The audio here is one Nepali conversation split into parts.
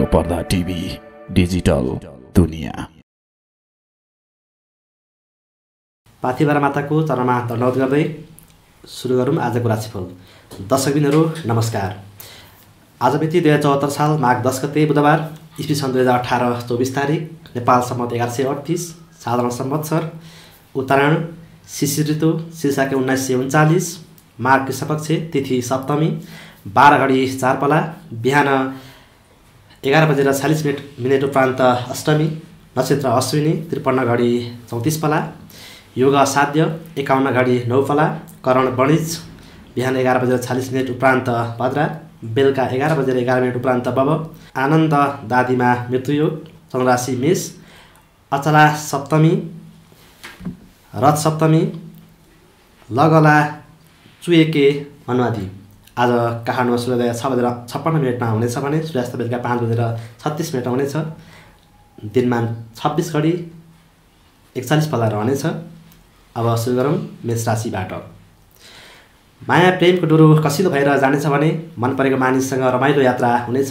Thuloparda TV, digital dunia. पाथीबारा माताको चरणमा धन्यवाद गर्दै सुरु गरौँ आजको राशिफल। दर्शक बिनहरु नमस्कार। आज मिति 2074 साल माघ 10 गते बुधबार, ईस्वी सन् 2018 24 तारिख, नेपाल सम्वत 1138, साधारण संवत्सर, उत्तरायण, शिशिर ऋतु, शीर्षक 1939, माघ कृष्णपक्ष, तिथि सप्तमी, 12 घडी 4 पला, बिहान 11:40 मिनेट प्रान्त अष्टमी, नक्षत्र अश्विनी, 53 घडी 34 पला, योग असाध्य 51 घडी 9 पला, करण वणिज बिहान 11:40 मिनेट उपरान्त भद्रा, बेलुका 11:11 मिनेट उपरान्त बब, आनन्द दादीमा मृत्युयोग, चन्द्रराशि मेष, अचला सप्तमी, रथ सप्तमी, लगला चुएके अनुवादी। आज काहानो सूर्योदय 6:56 मिनेटमा हुनेछ भने सूर्यास्त बेलुका 5:36 मिनेटमा हुनेछ। दिनमान 26 घडी 41 पला रहनेछ। अब सुरु गरौँ मेष राशिबाट। माया प्रेमको डोरो कसिलो भएर जानेछ भने मन परेको मानिससँग रमाइलो यात्रा हुनेछ।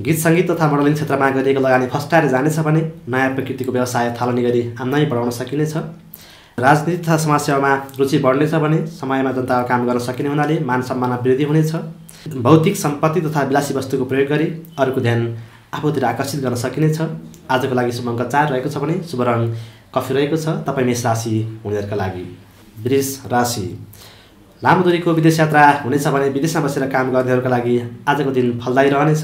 गीत संगीत तथा मोडलिङ क्षेत्रमा गरिएको लगानी फस्टाएर जानेछ भने नयाँ प्रकृतिको व्यवसाय थालनी गरी आम्दानी बढाउन सकिनेछ। राजनीति तथा समाजसेवामा रुचि बढ्नेछ भने समयमा जनताको काम गर्न सकिने हुनाले मान सम्मानमा वृद्धि हुनेछ। भौतिक सम्पत्ति तथा विलासी वस्तुको प्रयोग गरी अरूको ध्यान आफूतिर आकर्षित गर्न सकिनेछ। आजको लागि शुभ अङ्क 4 रहेको छ भने शुभ रङ कफी रहेको छ। तपाई मेष राशि हुनेहरुका लागि। वृष राशि। लामो दूरीको विदेश यात्रा हुनेछ भने विदेशमा बसेर काम गर्नेहरुका लागि आजको दिन फलदायी रहनेछ।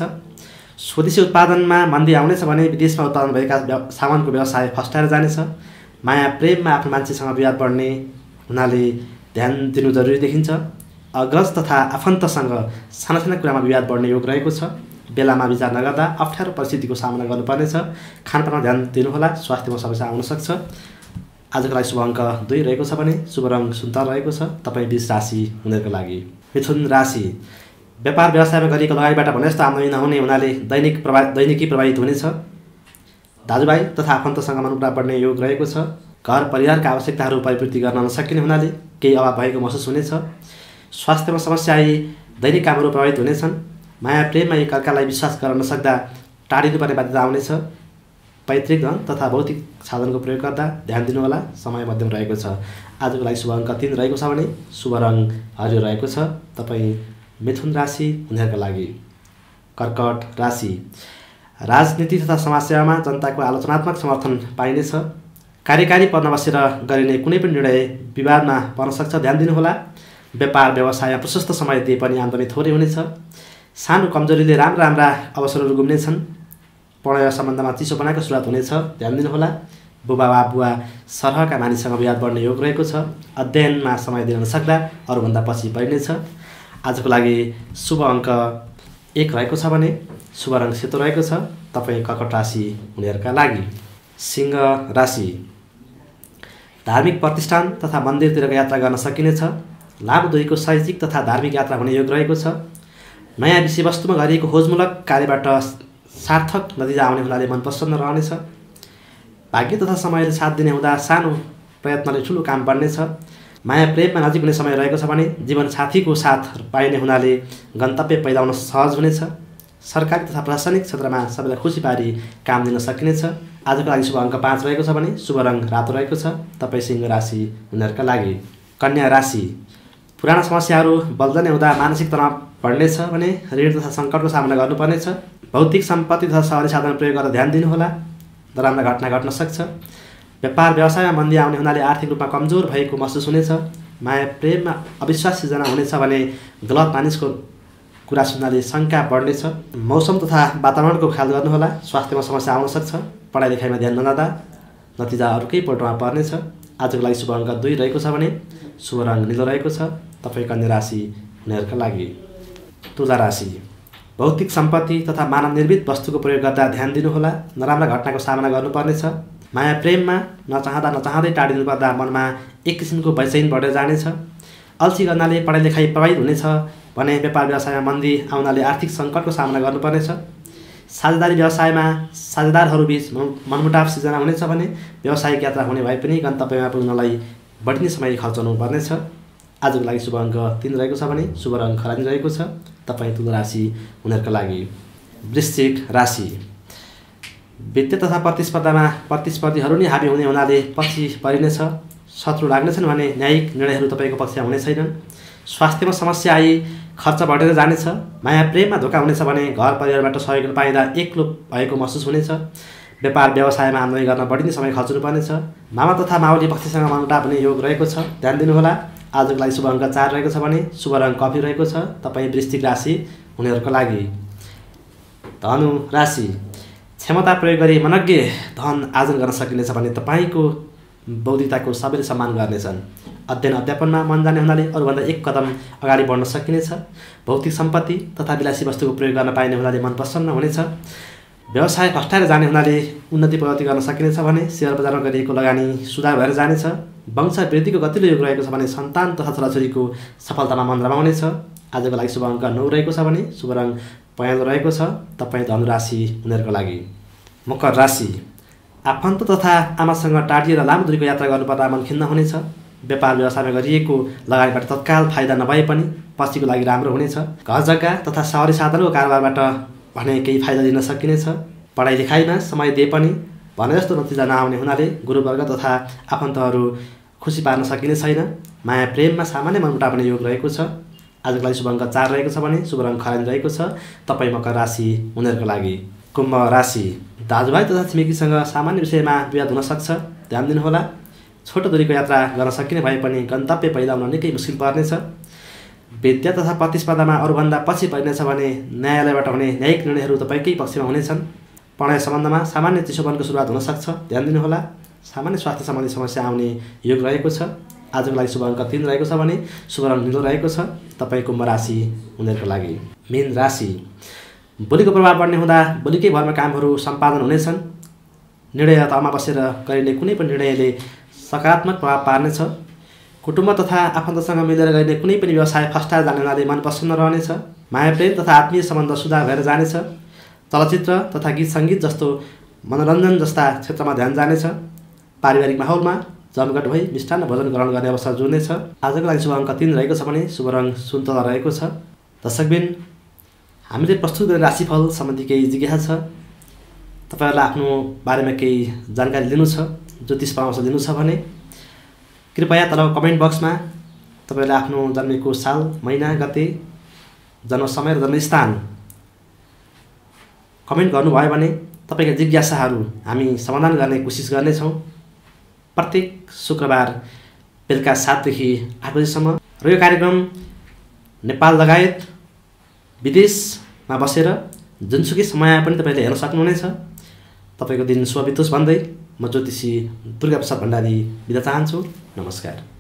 स्वदेशी उत्पादनमा मन्दी आउनेछ भने विदेशमा उत्पादन भएका सामानको व्यवसाय फस्टाएर जानेछ। माया प्रेममा आफ्नो मान्छेसँग विवाद बढ्ने हुनाले ध्यान दिनु जरुरी देखिन्छ। अग्रज तथा आफन्तसँग सानासाना कुरामा विवाद बढ्ने योग रहेको छ। बेलामा विचार नगर्दा अप्ठ्यारो परिस्थितिको सामना गर्नुपर्नेछ। खानपानमा ध्यान दिनुहोला, स्वास्थ्यमा समस्या आउन सक्छ। आजको लागि शुभ अङ्क 2 रहेको छ भने शुभ रङ सुन्तला रहेको छ। तपाई वृष राशि हुनेहरुका लागि। मिथुन राशि। व्यापार व्यवसायमा गरिएको लगानीबाट भने जस्तो आमदानी नहुने हुनाले दैनिकी प्रभावित हुनेछ। दाजुभाइ तथा आफन्तसँग मनमुटाव बढ्ने योग रहेको छ। घर परिवारका आवश्यकताहरू परिपूर्ति गर्न नसकिने हुनाले केही अभाव भएको महसुस हुनेछ। स्वास्थ्यमा समस्या आए दैनिक कामहरू प्रभावित हुनेछन्। माया प्रेममा एकअर्कालाई विश्वास गर्न नसक्दा टाढिनुपर्ने बाध्यता आउनेछ। पैतृक धन तथा भौतिक साधनको प्रयोग गर्दा ध्यान दिनुहोला, समय मध्यम रहेको छ। आजको लागि शुभ अङ्क 3 रहेको छ भने शुभ रङ हरियो रहेको छ। तपाई मिथुन राशि हुनेहरुका लागि। कर्कट राशि। राजनीति तथा समाजसेवामा जनताको आलोचनात्मक समर्थन पाइनेछ। कार्यकारी पदमा बसेर गरिने कुनै पनि निर्णय विवादमा पर्न सक्छ, ध्यान दिनुहोला। व्यापार व्यवसायमा प्रशस्त समय दिए पनि आमदानी थोरै हुनेछ। सानो कमजोरीले राम्रा अवसरहरू गुम्नेछन्। पढाइ सम्बन्धमा चिसो बनाएको सुरुवात हुनेछ, ध्यान दिनुहोला। बुबा वा बुवा सरहका मानिससँग विवाद बढ्ने योग रहेको छ। अध्ययनमा समय दिन नसक्दा अरूभन्दा पछि परिनेछ। आजको लागि शुभ अङ्क 1 रहेको छ भने शुभ रङ सेतो रहेको छ। तपाई कर्कट राशि हुनेहरुका लागि। सिंह राशि। धार्मिक प्रतिष्ठान तथा मन्दिरतिर यात्रा गर्न सकिनेछ। लामो दूरीको शैक्षिक तथा धार्मिक यात्रा हुने योग रहेको छ। नयाँ विषयवस्तुमा गरिएको खोजमूलक कार्यबाट सार्थक नतिजा आउने हुनाले मन प्रसन्न रहनेछ। भाग्य तथा समयले साथ दिने हुँदा सानो प्रयत्नले ठूलो काम बन्नेछ। माया प्रेममा नजिक हुने समय रहेको छ भने जीवनसाथीको साथ पाइने हुनाले गन्तव्य पैलाउन सहज हुनेछ। सरकारी तथा प्रशासनिक क्षेत्रमा सबैलाई खुसी पारी काम दिन सकिनेछ। आजको लागि शुभ अङ्क 5 रहेको छ भने शुभ रङ रातो रहेको छ। तपाई सिंह राशि हुनेहरुका लागि। कन्या राशि। पुराना समस्याहरू बल्झने हुँदा मानसिक तनाव बढ्नेछ भने ऋण तथा संकटको सामना गर्नुपर्नेछ। भौतिक सम्पत्ति तथा सहरी साधन प्रयोग गरेर ध्यान दिनुहोला, नराम्रा घटना घट्न सक्छ। व्यापार व्यवसायमा मन्दी आउने हुनाले आर्थिक रूपमा कमजोर भएको महसुस हुनेछ। माया प्रेममा अविश्वास सिर्जना हुनेछ भने गलत मानिसको कुरा सुन्नाले शंका बढ्नेछ। मौसम तथा वातावरणको ख्याल गर्नुहोला। स्वास्थ्यमा समस्या आउन सक्छ। पढाइ लेखाइमा ध्यान नदिँदा नतिजा अरूकै पल्टमा पर्नेछ। आजको लागि शुभ अङ्क 2 रहेको छ भने शुभ रङ निलो रहेको छ। तपाईं कन्या राशि हुनेहरुका लागि। तुला राशि। भौतिक सम्पत्ति तथा मानव निर्मित वस्तुको प्रयोग गर्दा ध्यान दिनुहोला, नराम्रा घटनाको सामना गर्नुपर्नेछ। माया प्रेममा नचाहँदै टाढिनु पर्दा मनमा एक किसिमको बेचैन बढेर जानेछ। अल्छी गर्नाले पढाइ लेखाइ प्रभावित हुनेछ भने व्यापार व्यवसायमा मन्दी आउनाले आर्थिक संकटको सामना गर्नुपर्नेछ। साझेदारी व्यवसायमा साझेदारहरूबीच मनमुटाव सिर्जना हुनेछ भने व्यावसायिक यात्रा हुने भए पनि गन्तव्यमा पुग्नलाई बढ्ने समय खर्चनु पर्नेछ। आजको लागि शुभ अङ्क 3 रहेको छ भने शुभ रङ खरानी रहेको छ। तपाई तुला राशि हुनेहरुका लागि। वृश्चिक राशि वित्त तथा प्रतिस्पर्धामा प्रतिस्पर्धीहरु नै हाबी हुने हुनाले पछि परिने छ। शत्रु लाग्नेछन् भने न्यायिक निर्णयहरु तपाईको पक्षमा हुने छैनन्। स्वास्थ्यमा समस्या आई खर्च बढेर जानेछ। माया प्रेममा धोका हुनेछ भने घर परिवारबाट सहयोग पाइँदा एक्लो भएको महसुस हुनेछ। व्यापार व्यवसायमा आमदानी गर्न बढी समय खर्चनु पर्नेछ। मामा तथा मावली पक्षसँग मनमुटाव हुने योग रहेको छ। ध्यान दिनुहोला। आजको लागि शुभ अंक 4 रहेको छ भने शुभ रंग कफी रहेको छ। तपाई वृश्चिक राशि हुनेहरुको लागि। धनु राशि क्षमता प्रयोग गरी मनज्ञ धन आर्जन गर्न सकिनेछ भने तपाईको बौद्धिकताको सबैले सम्मान गर्नेछन्। अध्ययन अध्यापनमा मन जाने हुनाले अरु भन्दा एक कदम अगाडि बढ्न सकिनेछ। भौतिक सम्पत्ति तथा विलासी वस्तुको प्रयोग गर्न पाइने हुनाले मन प्रसन्न हुनेछ। व्यवसाय कष्टाएर जाने हुनाले उन्नति प्रगति गर्न सकिनेछ भने शेयर बजारमा गरिएको लगानी सुधार भएर जानेछ। वंश वृद्धिको गतिलो योग रहेको छ भने सन्तान तथा छोराछोरीको सफलतामा मन रमाउनेछ। आजको लागि शुभ अंक 9 रहेको छ भने शुभ रंग पहेँलो रहेको छ। तपाई धनु राशि हुनेहरुको लागि। मकर राशि आफन्त तथा आमासँग टाढिएर लामो दूरीको यात्रा गर्नुपर्दा मन खिन्न हुनेछ। व्यापार व्यवसायमा गरिएको लगानीबाट तत्काल फाइदा नभए पनि पछिको लागि राम्रो हुनेछ। घर जग्गा तथा सवारी साधनको कारोबारबाट भने केही फाइदा लिन सकिनेछ। पढाइ लेखाइमा समय दिए पनि भने जस्तो नतिजा नआउने हुनाले गुरुवर्ग तथा आफन्तहरू खुसी पार्न सकिने छैन। माया प्रेममा सामान्य मनमुटाव हुने योग रहेको छ। आजको लागि शुभ अंक 4 रहेको छ भने शुभ रंग खैरेनी रहेको छ। तपाई मकर राशि हुनेहरुको लागि। कुम्भ राशि दाजुभाइ तथा छिमेकीसँग सामान्य विषयमा विवाद हुन सक्छ। ध्यान दिनुहोला। छोटो दूरीको यात्रा गर्न सकिने भए पनि गन्तव्य पाइदा हुन निकै मुस्किल पर्नेछ। विद्या तथा प्रतिस्पर्धामा अरु भन्दा पछि परिनेछ भने न्यायालयबाट हुने न्यायिक निर्णयहरु तपाईकै पक्षमा हुनेछन्। पढाइ सम्बन्धमा सामान्य चिसोपनको सुरुवात हुन सक्छ। ध्यान दिनुहोला। सामान्य स्वास्थ्य सम्बन्धी समस्या आउने योग रहेको छ। आजको लागि शुभ अंक 3 रहेको छ भने शुभ रंग नीलो रहेको छ। तपाईको कुम्भ राशि हुनेहरुको लागि। मीन राशि बोलीको प्रभाव बढ्ने हुँदा बोलीकै भरमा कामहरु सम्पादन हुनेछन्। निर्णयतामा बसेर गरिने कुनै पनि निर्णयले सकारात्मक प्रभाव पार्नेछ। कुटुम्ब तथा आफन्तसँग मिलेर गरिने कुनै पनि व्यवसाय फस्टाएर जाने हुनाले मन प्रसन्न रहनेछ। माया प्रेम तथा आत्मीय सम्बन्ध सुधार भएर जानेछ। चलचित्र तथा गीत संगीत जस्तो मनोरञ्जन जस्ता क्षेत्रमा ध्यान जानेछ। पारिवारिक माहौलमा जमघट भई मिष्ठान्न भोजन ग्रहण गर्ने अवसर जुनेछ। आजको लागि शुभ अंक 3 रहेको छ भने शुभ रंग सुन्तला रहेको छ। दर्शकबिन हामीले प्रस्तुत गरेको राशिफल सम्बन्धी केही जिज्ञासा छ, तपाईहरुलाई आफ्नो बारेमा केही जानकारी लिनु छ, ज्योतिष परामर्श लिनु छ भने कृपया तल कमेन्ट बक्समा तपाईहरुले आफ्नो जन्मेको साल, महिना, गते, जन्म समय र जन्म स्थान कमेन्ट गर्नुभयो भने तपाईका जिज्ञासाहरु हामी समाधान गर्ने कोसिस गर्नेछौँ। प्रत्येक शुक्रबार बेलुका 7 देखि 8 बजेसम्म र यो कार्यक्रम नेपाल लगायत विदेशमा बसेर जुनसुकै समयमा पनि तपाईले हेर्न सक्नुहुनेछ। तपाईको दिन शुभ बितोस् भन्दै म ज्योतिषी दुर्गाप्रसाद भण्डारी बिदा चाहन्छु। नमस्कार।